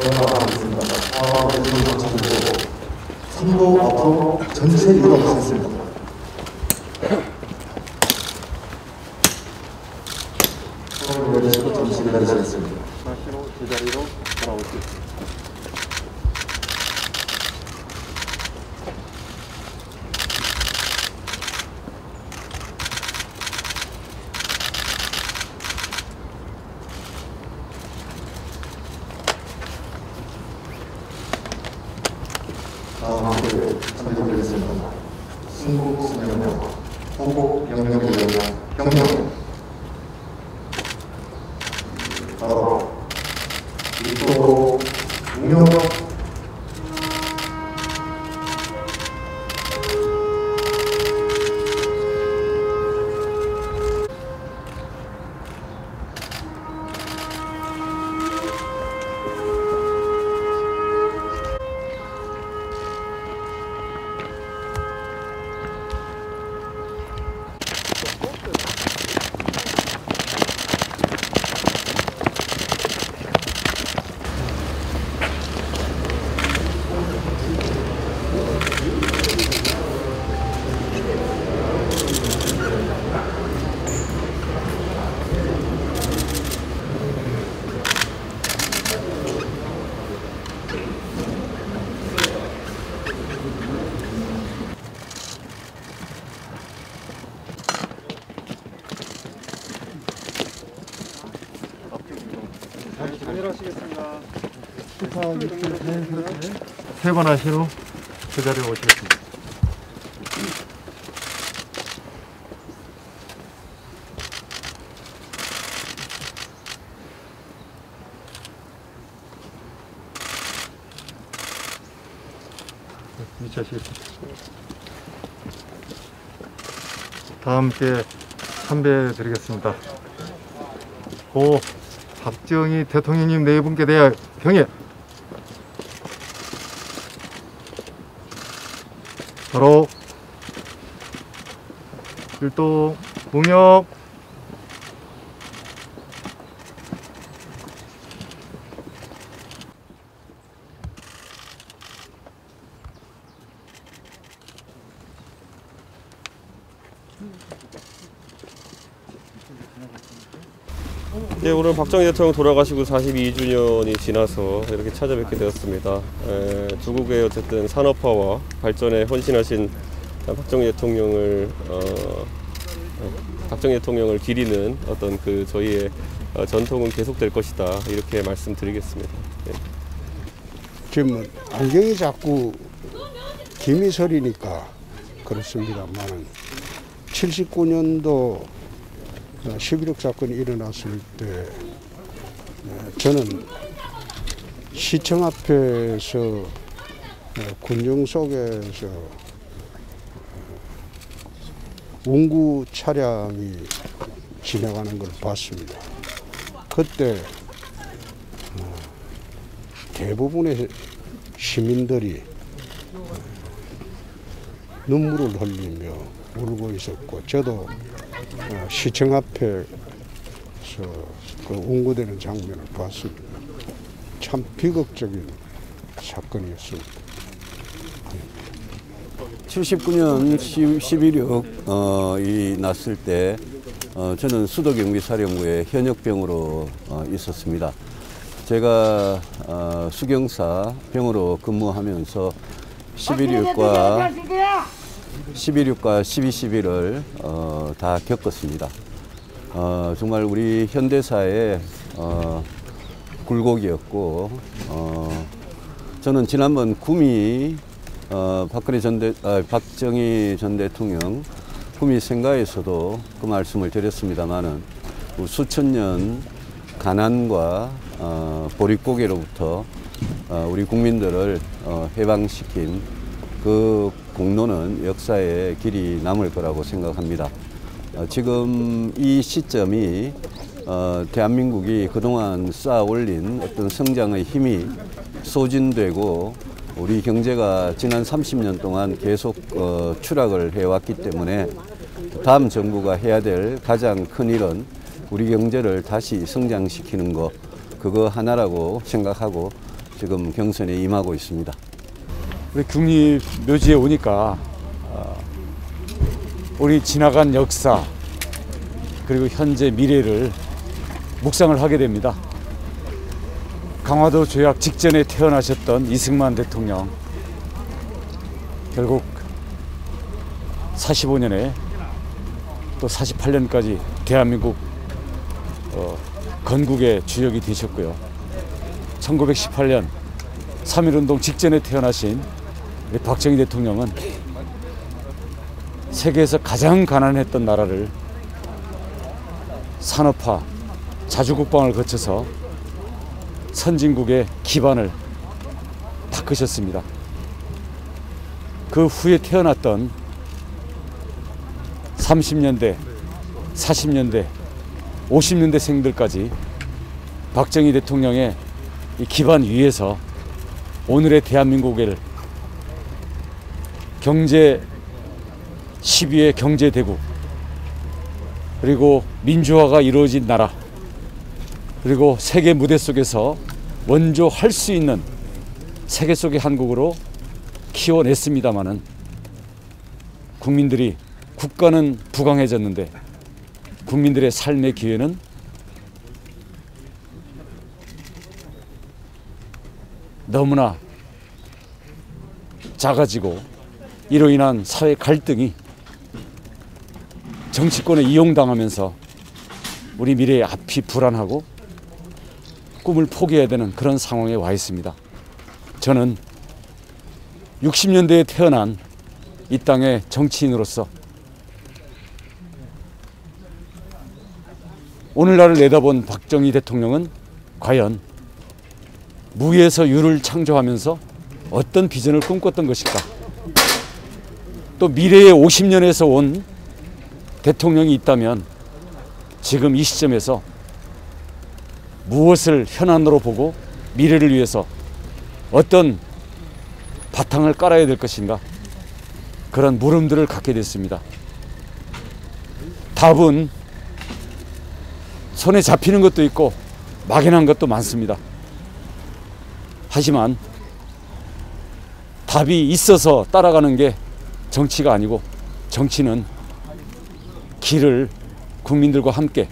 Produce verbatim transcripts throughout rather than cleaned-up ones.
돌아가고 있습니다. 사망하고 있는 정도고 선도 앞으로 전체 유럽에서 있습니다. 서울을 열리시고 잠시 기다리시겠습니다. 다시로 제자리로 돌아오겠습니다. 다음 학교에 참여드리겠습니다. 승국 승영령, 호국 영명유령, 경영. 바로 이토록 공영. 내려오시겠습니다. 세 번 하시로 그 자리에 오시겠습니다. 미치시겠습니다. 다음 기회에 참배해 드리겠습니다. 고 박정희 대통령님 네 분께 대하여 경례. 바로 일동 공역 예, 오늘 박정희 대통령 돌아가시고 사십이 주년이 지나서 이렇게 찾아뵙게 되었습니다. 에, 조국의 어쨌든 산업화와 발전에 헌신하신 박정희 대통령을 어, 박정희 대통령을 기리는 어떤 그 저희의 전통은 계속될 것이다, 이렇게 말씀드리겠습니다. 네. 지금 안경이 자꾸 김이 서리니까 그렇습니다만 칠십구 년도 십일육 사건이 일어났을 때 저는 시청 앞에서 군중 속에서 운구 차량이 지나가는 걸 봤습니다. 그때 대부분의 시민들이 눈물을 흘리며 울고 있었고 저도 어, 시청 앞에서 그 운구되는 장면을 봤습니다. 참 비극적인 사건이었습니다. 칠십구 년 십일육이 났을 때 어, 저는 수도경비사령부의 현역병으로 어, 있었습니다. 제가 어, 수경사 병으로 근무하면서 십일육과 십일육과 십이십일을 어, 다 겪었습니다. 어, 정말 우리 현대사의 어, 굴곡이었고 어, 저는 지난번 구미 어, 박근혜 전 대, 아, 박정희 전 대통령 구미 생가에서도 그 말씀을 드렸습니다만은 수천 년 가난과 어, 보릿고개로부터 어, 우리 국민들을 어, 해방시킨 그 공로는 역사에 길이 남을 거라고 생각합니다. 어, 지금 이 시점이 어, 대한민국이 그동안 쌓아올린 어떤 성장의 힘이 소진되고 우리 경제가 지난 삼십 년 동안 계속 어, 추락을 해왔기 때문에 다음 정부가 해야 될 가장 큰 일은 우리 경제를 다시 성장시키는 것, 그거 하나라고 생각하고 지금 경선에 임하고 있습니다. 우리 국립묘지에 오니까 우리 지나간 역사 그리고 현재 미래를 묵상을 하게 됩니다. 강화도 조약 직전에 태어나셨던 이승만 대통령, 결국 사십오 년에 또 사십팔 년까지 대한민국 어, 건국의 주역이 되셨고요. 천구백십팔 년 삼일 운동 직전에 태어나신 우리 박정희 대통령은 세계에서 가장 가난했던 나라를 산업화, 자주국방을 거쳐서 선진국의 기반을 닦으셨습니다. 그 후에 태어났던 삼십 년대, 사십 년대, 오십 년대 생들까지 박정희 대통령의 이 기반 위에서 오늘의 대한민국을 경제 십이의 경제대국, 그리고 민주화가 이루어진 나라, 그리고 세계 무대 속에서 원조할 수 있는 세계 속의 한국으로 키워냈습니다마는, 국민들이, 국가는 부강해졌는데 국민들의 삶의 기회는 너무나 작아지고, 이로 인한 사회 갈등이 정치권에 이용당하면서 우리 미래의 앞이 불안하고 꿈을 포기해야 되는 그런 상황에 와 있습니다. 저는 육십 년대에 태어난 이 땅의 정치인으로서 오늘날을 내다본 박정희 대통령은 과연 무에서 유를 창조하면서 어떤 비전을 꿈꿨던 것일까? 또 미래의 오십 년에서 온 대통령이 있다면 지금 이 시점에서 무엇을 현안으로 보고 미래를 위해서 어떤 바탕을 깔아야 될 것인가, 그런 물음들을 갖게 됐습니다. 답은 손에 잡히는 것도 있고 막연한 것도 많습니다. 하지만 답이 있어서 따라가는 게 정치가 아니고, 정치는 길을 국민들과 함께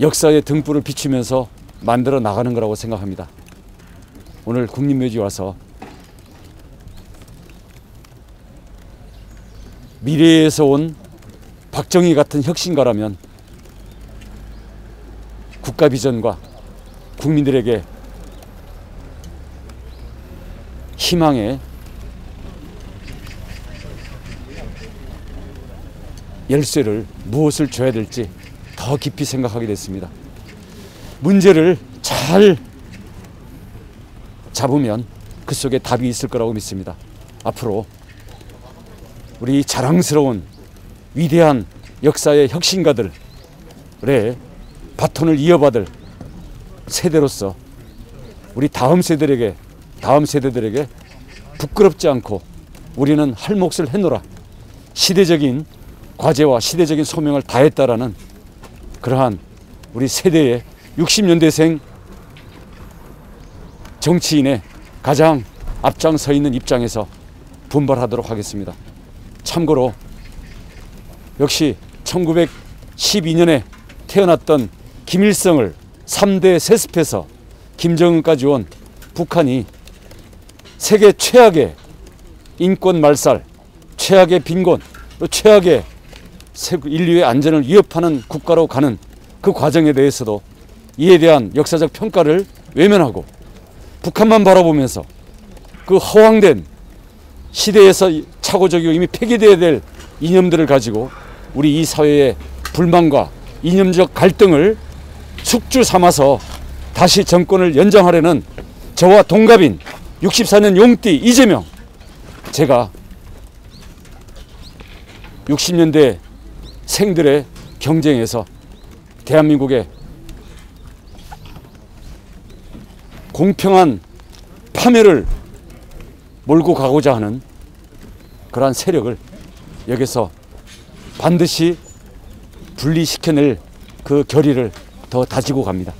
역사의 등불을 비추면서 만들어 나가는 거라고 생각합니다. 오늘 국립묘지 와서 미래에서 온 박정희 같은 혁신가라면 국가 비전과 국민들에게 희망의 열쇠를 무엇을 줘야 될지 더 깊이 생각하게 됐습니다. 문제를 잘 잡으면 그 속에 답이 있을 거라고 믿습니다. 앞으로 우리 자랑스러운 위대한 역사의 혁신가들의 바톤을 이어받을 세대로서 우리 다음 세대에게, 다음 세대들에게 부끄럽지 않고 우리는 할 몫을 해노라, 시대적인 과제와 시대적인 소명을 다했다라는 그러한 우리 세대의 육십 년대생 정치인의 가장 앞장서 있는 입장에서 분발하도록 하겠습니다. 참고로 역시 천구백십이 년에 태어났던 김일성을 삼 대 세습해서 김정은까지 온 북한이 세계 최악의 인권 말살, 최악의 빈곤, 또 최악의 인류의 안전을 위협하는 국가로 가는 그 과정에 대해서도 이에 대한 역사적 평가를 외면하고 북한만 바라보면서 그 허황된 시대에서 착오적이고 이미 폐기되어야 될 이념들을 가지고 우리 이 사회의 불만과 이념적 갈등을 숙주 삼아서 다시 정권을 연장하려는 저와 동갑인 육십사 년 용띠 이재명, 제가 육십 년대 생들의 경쟁에서 대한민국의 공평한 파멸을 몰고 가고자 하는 그러한 세력을 여기서 반드시 분리시켜낼 그 결의를 더 다지고 갑니다.